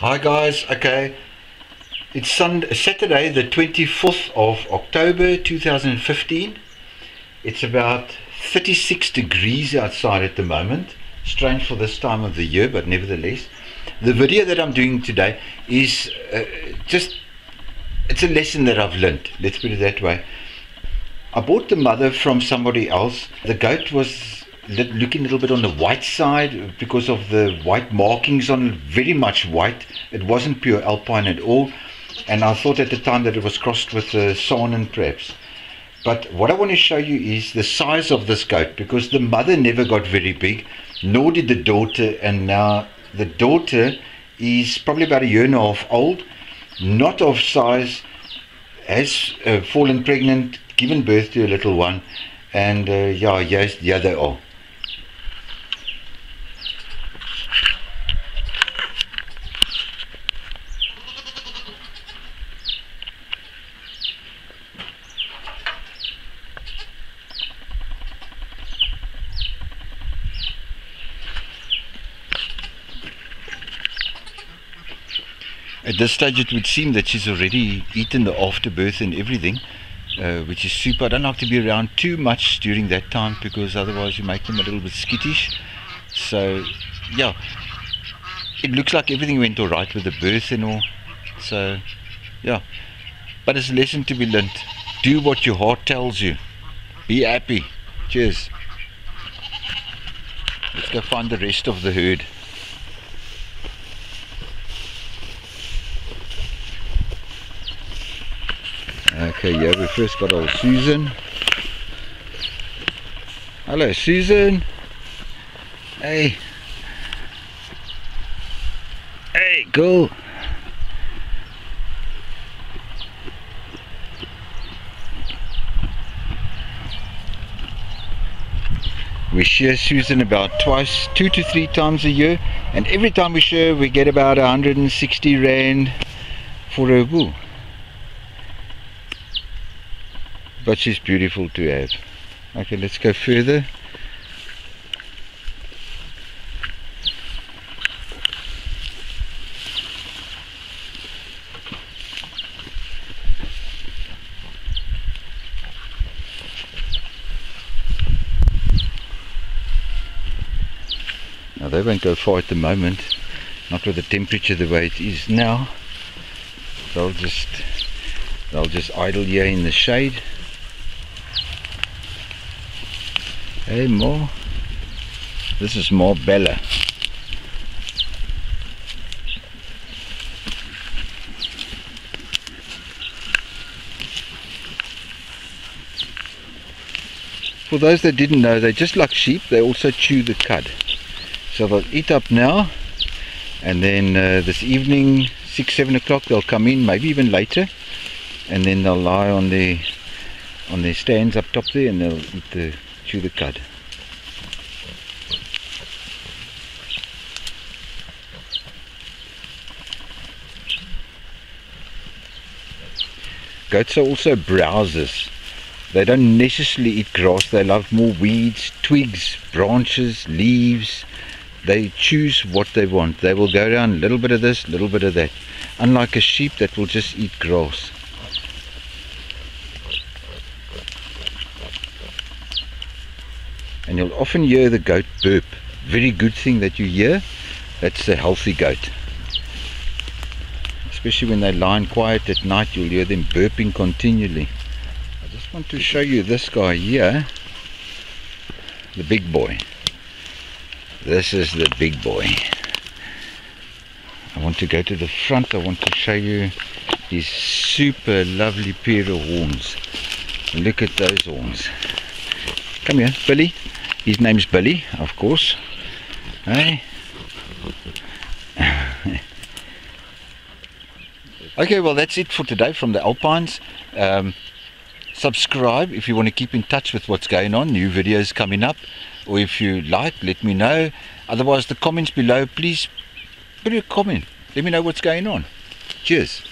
Hi guys, okay, it's Saturday the 24th of October 2015. It's about 36 degrees outside at the moment. Strange for this time of the year, but nevertheless. The video that I'm doing today is it's a lesson that I've learned, let's put it that way. I bought the mother from somebody else. The goat was looking a little bit on the white side because of the white markings on it, very much white. It wasn't pure Alpine at all, and I thought at the time that it was crossed with the Saanen perhaps. But what I want to show you is the size of this goat, because the mother never got very big, nor did the daughter, and now the daughter is probably about a year and a half old, not of size, has fallen pregnant, given birth to a little one, and yeah they are. At this stage it would seem that she's already eaten the afterbirth and everything, which is super. I don't have to be around too much during that time because otherwise you make them a little bit skittish. So yeah, it looks like everything went all right with the birth and all. So yeah, but it's a lesson to be learnt. Do what your heart tells you. Be happy. Cheers. Let's go find the rest of the herd. Okay, yeah, we first got old Susan. Hello, Susan. Hey. Hey, go. We shear Susan about twice, 2 to 3 times a year, and every time we shear, we get about 160 rand for a wool. But she's beautiful to have. Okay, let's go further. Now they won't go far at the moment, not with the temperature the way it is now. They'll just idle here in the shade. Hey Ma, this is Ma Bella. For those that didn't know, they're just like sheep, they also chew the cud. So they'll eat up now, and then this evening, 6, 7 o'clock, they'll come in, maybe even later, and then they'll lie on their stands up top there, and they'll eat the chew the cud. Goats are also browsers. They don't necessarily eat grass. They love more weeds, twigs, branches, leaves. They choose what they want. They will go around a little bit of this, a little bit of that, unlike a sheep that will just eat grass. And you'll often hear the goat burp. Very good thing that you hear. That's a healthy goat. Especially when they're lying quiet at night, you'll hear them burping continually. I just want to show you this guy here. The big boy. This is the big boy. I want to go to the front. I want to show you these super lovely pair of horns. Look at those horns. Come here, Billy. His name's Billy, of course. Hey. Okay, well that's it for today from the Alpines. Subscribe if you want to keep in touch with what's going on, new videos coming up, or if you like, let me know. Otherwise, the comments below, please put a comment. Let me know what's going on. Cheers.